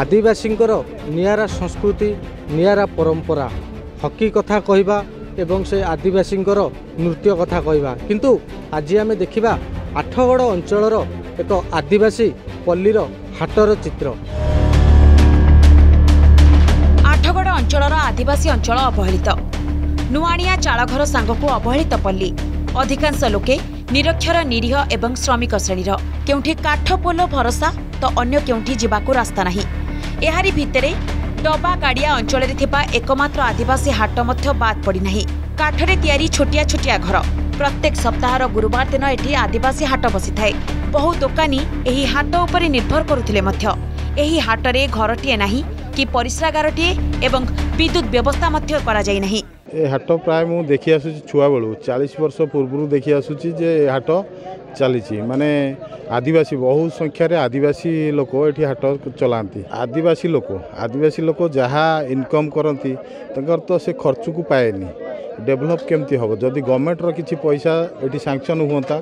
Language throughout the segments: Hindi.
आदिवासींकर नियारा संस्कृति नियारा परंपरा हकी कथा कहवा एवं से आदिवासींकर नृत्य कथा कहवा किंतु आज आम देखा आठगड़ अंचलर एक आदिवासी पल्लीर हाटर चित्र। आठगड़ अंचलर आदिवासी अंचल अवहेलित नुआणिया चालघर सांग को अवहेलित पल्ली अधिकांश लोके निरक्षर निरीह एवं श्रमिक श्रेणीर केउठी काठ पोल भरोसा तो अन्य केउठी जीवाकू रास्ता नाही। एहारी भितरे डबा गाड़िया अंचल एकमात्र आदिवासी हाट मध्य बाद पड़ी नाही। काठरे तयारी छोटिया छोटिया घर प्रत्येक सप्ताहर गुरुवार दिन एठी आदिवासी हाट बसी थाए। बहु दोकानी एही हाट उपरे निर्भर करुथिले मध्य एही हाटरे घरटिए नाही कि परिस्रागारटिए एवं विद्युत व्यवस्था मध्य करा जाय नाही। ए हाट प्राय मु देखि आसु छुआ बेलू 40 वर्ष पूर्व देखि आसु जे हाट चली माने आदिवासी बहु संख्यार आदिवासी लोक ये हाट चलांती। आदिवासी लोक जहाँ इनकम करती तो से खर्च को पाए डेभलप केमती हम जदि गवर्नमेंटर किसी पैसा ये सांक्शन हुआ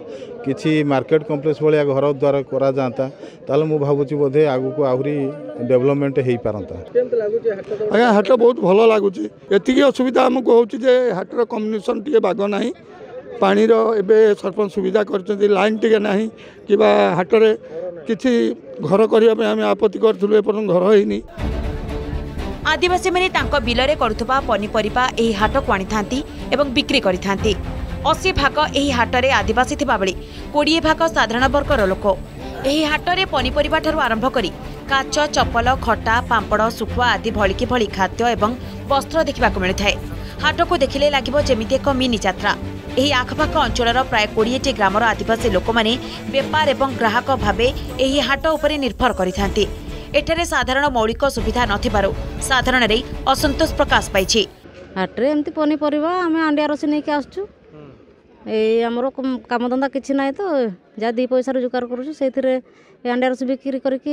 कि मार्केट कम्प्लेक्स भाया घर द्वारा करा जाता ताल मु भावुची बोधे आगु को आहरी डेभलपमेंट हो पारता। आज्ञा हाट बहुत भल लगुच असुविधा आमको हूँ जे हाटर कम्युनिकेसन टे बाग ना पानी एबे सरपंच सुविधा कर लाइन टे ना कि हाटर किसी घर करने आम आपत्ति करूँ एपर्त घर होनी। आदिवासी मैंने बिलरे करुवा पनीपरिया हाट को आनी एवं बिक्री करी 80% यही हाटरे आदिवासी थिबा बेले 20% साधारण वर्गर लोक। यही हाटरे पनीपरिया ठारू आरंभ करी काच चप्पल खटा पापड़ सुखुआ आदि भलिकी भली खाद्य एवं वस्त्र देखा मिलता है। हाट को देखिले लगे जमीती एक मिनी जात्रा। यही आखपाख अंचल प्राय 20टी ग्रामर आदिवासी लोक मैंने बेपार एवं ग्राहक भाव यही हाट उपर निर्भर करते। एठारे साधारण मौलिक सुविधा नथिबारो साधारण रे असंतोष प्रकाश पाई। हाटे एमती पनीपरिया आम आंडिया रसी नहीं आसचु आमर काम धंदा किसी ना तो जहाँ दी पैसा रोजगार करूँ से आंडिया रसी बिक्री करके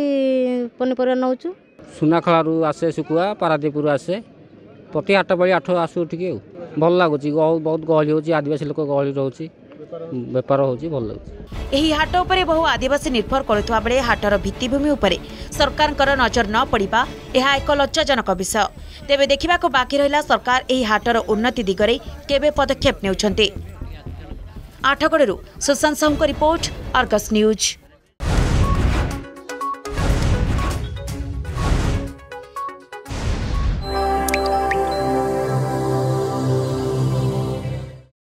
पनीपरिया नौचु। सुनाखलारू आसे सुकुआ पारादीपुर आसे प्रति हाट बड़ी 8 आसू उठिके भल लगुच बहुत गहली हो आदिवासी लोक गहली रोचे बेपार हो भल लगुच। यही हाट उपर बहु आदिवासी निर्भर करुवा बेले हाटर भित्तिभूमि उपर सरकार नजर न पड़ा यह एक लज्जाजनक विषय। तेबे देखा बाकी रहा सरकार यही हाटर उन्नति दिगरे केबे पदक्षेप नेउछन्ते। आठगड़ू Sushant Sahu report, Argus news.